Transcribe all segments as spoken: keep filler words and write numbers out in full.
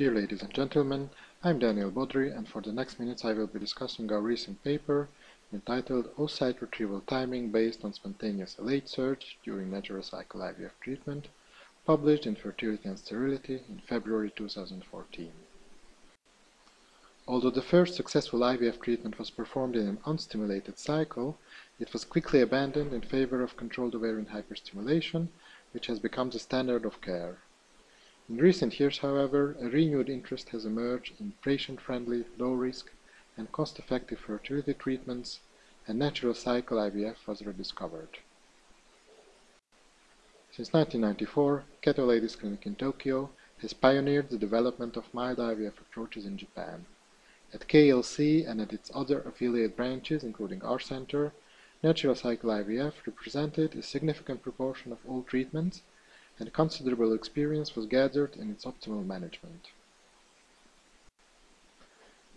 Dear ladies and gentlemen, I'm Daniel Bodri, and for the next minutes I will be discussing our recent paper entitled "Oocyte Retrieval Timing Based on Spontaneous L H Surge During Natural Cycle I V F Treatment," published in Fertility and Sterility in February two thousand fourteen. Although the first successful I V F treatment was performed in an unstimulated cycle, it was quickly abandoned in favor of controlled ovarian hyperstimulation, which has become the standard of care. In recent years, however, a renewed interest has emerged in patient-friendly, low-risk and cost-effective fertility treatments, and natural cycle I V F was rediscovered. Since nineteen ninety-four, Kato Ladies Clinic in Tokyo has pioneered the development of mild I V F approaches in Japan. At K L C and at its other affiliate branches, including our center, natural cycle I V F represented a significant proportion of all treatments, and considerable experience was gathered in its optimal management.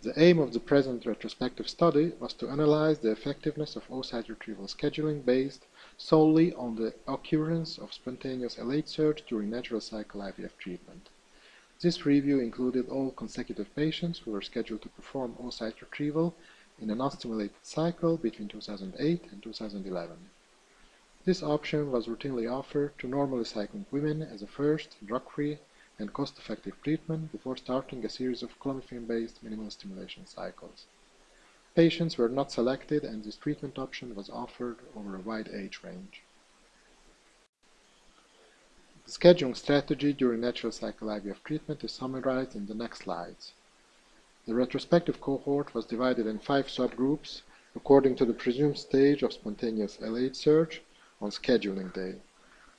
The aim of the present retrospective study was to analyze the effectiveness of oocyte retrieval scheduling based solely on the occurrence of spontaneous L H surge during natural cycle I V F treatment. This review included all consecutive patients who were scheduled to perform oocyte retrieval in an unstimulated cycle between two thousand eight and two thousand eleven. This option was routinely offered to normally cycling women as a first, drug-free and cost-effective treatment before starting a series of clomiphene-based minimal stimulation cycles. Patients were not selected, and this treatment option was offered over a wide age range. The scheduling strategy during natural cycle I V F treatment is summarized in the next slides. The retrospective cohort was divided in five subgroups according to the presumed stage of spontaneous L H surge on scheduling day.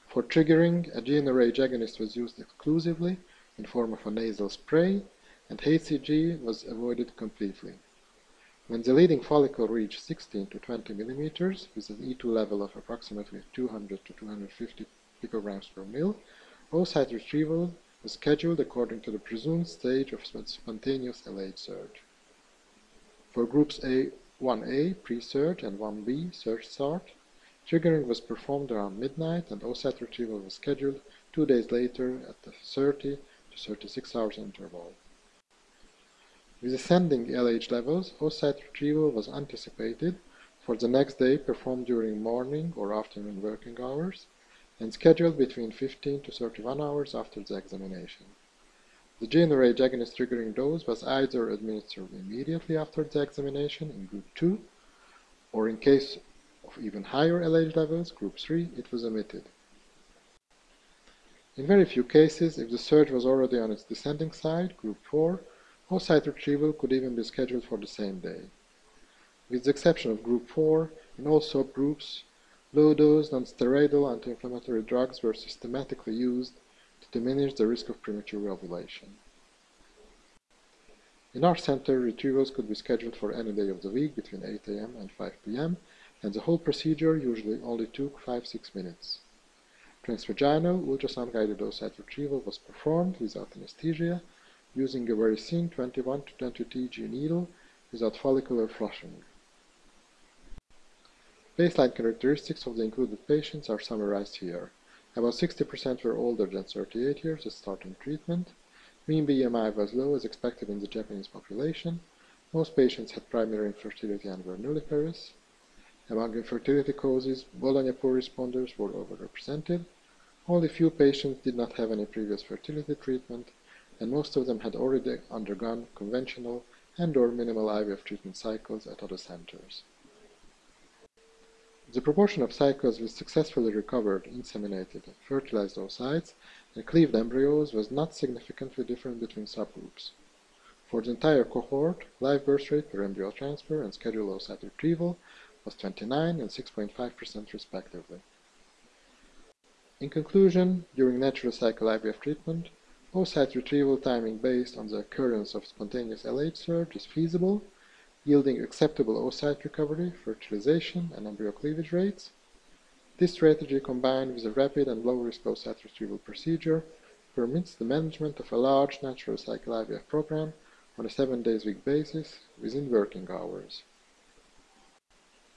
For triggering, a GnRH agonist was used exclusively in form of a nasal spray, and hCG was avoided completely. When the leading follicle reached sixteen to twenty millimeters with an E two level of approximately two hundred to two hundred fifty picograms per mil, oocyte retrieval was scheduled according to the presumed stage of spontaneous L H surge. For groups A one A, pre-surge, and one B, surge start, triggering was performed around midnight, and oocyte retrieval was scheduled two days later at the thirty to thirty-six hours interval. With ascending L H levels, oocyte retrieval was anticipated for the next day, performed during morning or afternoon working hours, and scheduled between fifteen to thirty-one hours after the examination. The GnRH agonist triggering dose was either administered immediately after the examination in group two, or in case of even higher L H levels, group three, it was omitted. In very few cases, if the surge was already on its descending side, group four, oocyte retrieval could even be scheduled for the same day. With the exception of group four, in all subgroups, low-dose non-steroidal anti-inflammatory drugs were systematically used to diminish the risk of premature ovulation. In our center, retrievals could be scheduled for any day of the week between eight A M and five P M, and the whole procedure usually only took five to six minutes. Transvaginal ultrasound-guided oocyte retrieval was performed without anesthesia, using a very thin twenty-one to twenty T G needle without follicular flushing. Baseline characteristics of the included patients are summarized here. About sixty percent were older than thirty-eight years at starting treatment. Mean B M I was low as expected in the Japanese population. Most patients had primary infertility and were nulliparous. Among infertility causes, Bologna poor responders were overrepresented. Only few patients did not have any previous fertility treatment, and most of them had already undergone conventional and/or minimal I V F treatment cycles at other centers. The proportion of cycles with successfully recovered, inseminated, and fertilized oocytes and cleaved embryos was not significantly different between subgroups. For the entire cohort, live birth rate per embryo transfer and scheduled oocyte retrieval was twenty-nine and six point five percent respectively. In conclusion, during natural cycle I V F treatment, oocyte retrieval timing based on the occurrence of spontaneous L H surge is feasible, yielding acceptable oocyte recovery, fertilization, and embryo cleavage rates. This strategy, combined with a rapid and low-risk oocyte retrieval procedure, permits the management of a large natural cycle I V F program on a seven days a week basis within working hours.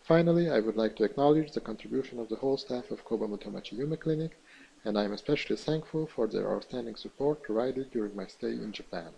Finally, I would like to acknowledge the contribution of the whole staff of Kobe Motomachi Yume Clinic and I am especially thankful for their outstanding support provided during my stay in Japan.